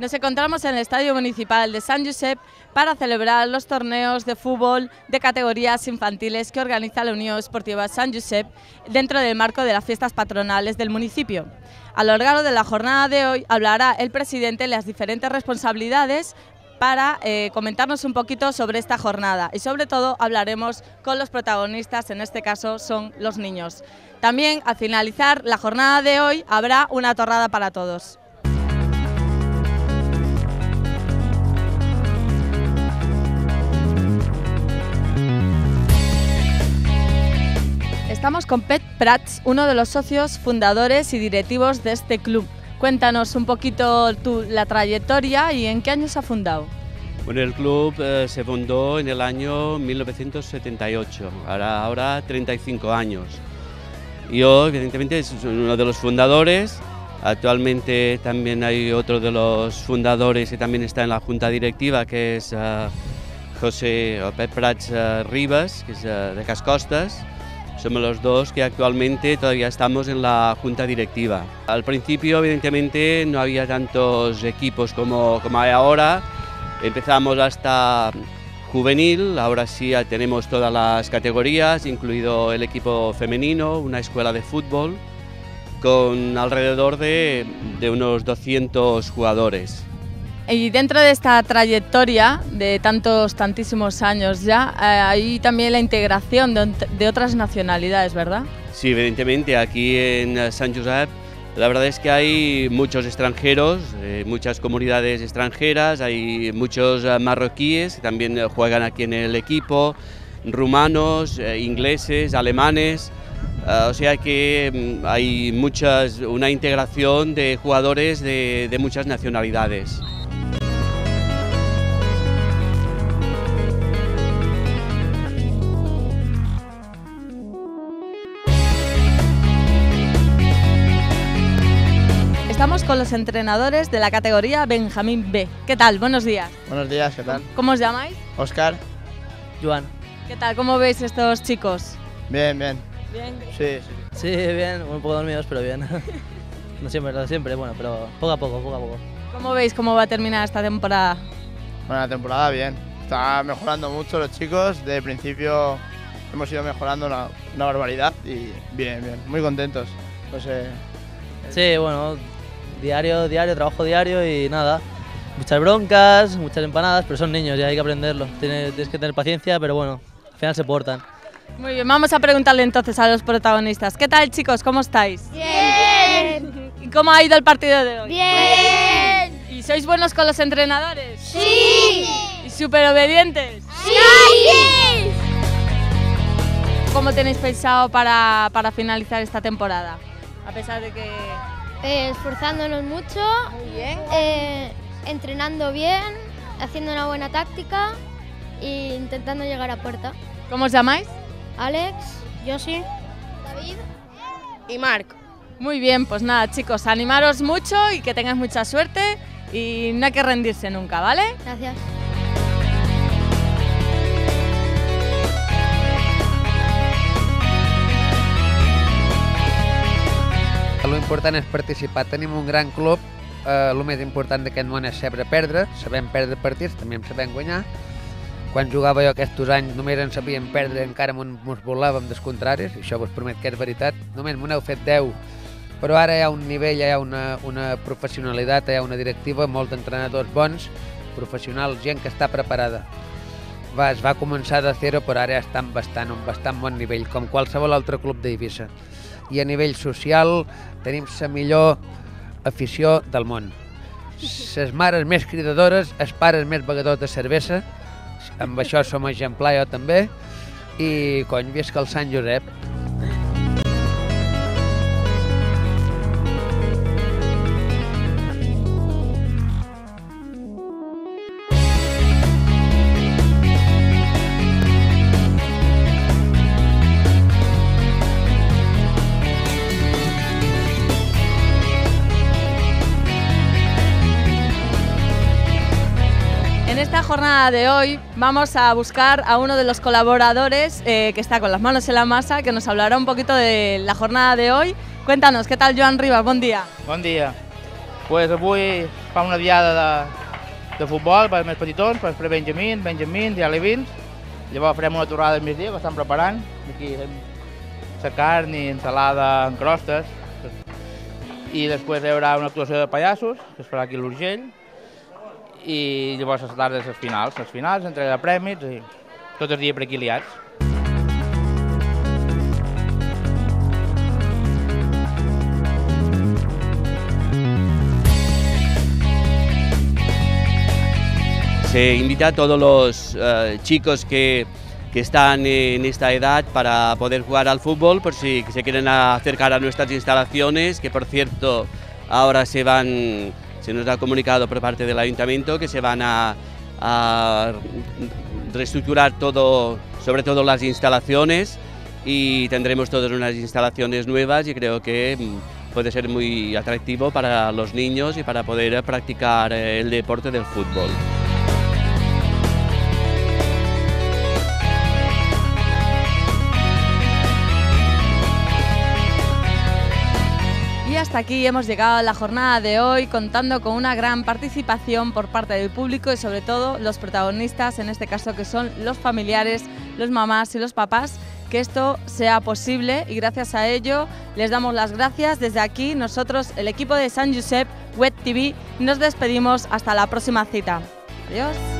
Nos encontramos en el Estadio Municipal de Sant Josep para celebrar los torneos de fútbol de categorías infantiles que organiza la Unió Esportiva Sant Josep dentro del marco de las fiestas patronales del municipio. A lo largo de la jornada de hoy hablará el presidente de las diferentes responsabilidades para comentarnos un poquito sobre esta jornada y sobre todo hablaremos con los protagonistas, en este caso son los niños. También al finalizar la jornada de hoy habrá una torrada para todos. Estamos con Pep Prats, uno de los socios fundadores y directivos de este club. Cuéntanos un poquito la trayectoria y en qué año se ha fundado. Bueno, el club se fundó en el año 1978, ahora 35 años. Yo, evidentemente, soy uno de los fundadores. Actualmente también hay otro de los fundadores que también está en la junta directiva, que es José Pep Prats Ribas, que es de Cas Costas. Somos los dos que actualmente todavía estamos en la junta directiva. Al principio, evidentemente, no había tantos equipos como hay ahora. Empezamos hasta juvenil, ahora sí tenemos todas las categorías, incluido el equipo femenino, una escuela de fútbol, con alrededor de unos 200 jugadores. Y dentro de esta trayectoria de tantísimos años ya, hay también la integración de otras nacionalidades, ¿verdad? Sí, evidentemente, aquí en Sant Josep la verdad es que hay muchos extranjeros, muchas comunidades extranjeras, hay muchos marroquíes que también juegan aquí en el equipo, rumanos, ingleses, alemanes. O sea que hay una integración de jugadores de muchas nacionalidades. Estamos con los entrenadores de la categoría Benjamín B. ¿Qué tal? Buenos días. Buenos días, ¿qué tal? ¿Cómo os llamáis? Oscar. Joan. ¿Qué tal? ¿Cómo veis estos chicos? Bien, bien. ¿Bien? Sí, bien, un poco dormidos, pero bien. No siempre, bueno, pero poco a poco. ¿Cómo veis cómo va a terminar esta temporada? Bueno, la temporada bien. Está mejorando mucho los chicos. De principio hemos ido mejorando una barbaridad y bien, muy contentos. Pues, sí, bueno. Diario, trabajo diario y nada, muchas broncas, muchas empanadas, pero son niños y hay que aprenderlo, tienes que tener paciencia, pero bueno, al final se portan. Muy bien, vamos a preguntarle entonces a los protagonistas. ¿Qué tal, chicos? ¿Cómo estáis? Bien. ¿Y cómo ha ido el partido de hoy? Bien. ¿Y sois buenos con los entrenadores? Sí. ¿Y súper obedientes? Sí. ¿Cómo tenéis pensado para finalizar esta temporada? A pesar de que... esforzándonos mucho, muy bien. Entrenando bien, haciendo una buena táctica e intentando llegar a puerta. ¿Cómo os llamáis? Alex, Josi, David y Marc. Muy bien, pues nada chicos, animaros mucho y que tengáis mucha suerte y no hay que rendirse nunca, ¿vale? Gracias. Lo important és participar. Tenim un gran club, el més important d'aquest món és saber perdre, sabem perdre partits, també en sabem guanyar. Quan jugava jo aquests anys només en sabíem perdre, encara ens volàvem dels contraris, això us promet que és veritat, només m'ho heu fet 10, però ara hi ha un nivell, hi ha una professionalitat, hi ha una directiva, molts entrenadors bons, professionals, gent que està preparada. Es va començar de zero, però ara ja està en bastant bon nivell, com qualsevol altre club d'Eivissa. I a nivell social tenim la millor afició del món. Les mares més cridadores, els pares més begadors de cervesa, amb això som exemplar jo també, i cony, visca el Sant Josep. En la jornada de hoy vamos a buscar a uno de los colaboradores que está con las manos en la masa, que nos hablará un poquito de la jornada de hoy. Cuéntanos, ¿qué tal, Joan Ribas? Buen día. Buen día. Pues avui fa una diada de futbol per als més petitons, per prebenjamins, benjamins i alevins. Llavors farem una torrada al migdia que estan preparant. Aquí fem la carn i ensalada en crostes. I després hi haurà una actuació de pallassos, que es farà aquí a l'Urgell. I llavors a la tarda les finals, entrega de prèmits i tot el dia per aquí liats. Se invita a todos los chicos que están en esta edad para poder jugar al fútbol, por si se quieren acercar a nuestras instalaciones, que por cierto ahora se nos ha comunicado por parte del ayuntamiento que se van a reestructurar todo, sobre todo las instalaciones, y tendremos todas unas instalaciones nuevas y creo que puede ser muy atractivo para los niños y para poder practicar el deporte del fútbol. Hasta aquí hemos llegado a la jornada de hoy, contando con una gran participación por parte del público y sobre todo los protagonistas, en este caso que son los familiares, los mamás y los papás, que esto sea posible, y gracias a ello les damos las gracias. Desde aquí nosotros, el equipo de Sant Josep Web TV, nos despedimos hasta la próxima cita. Adiós.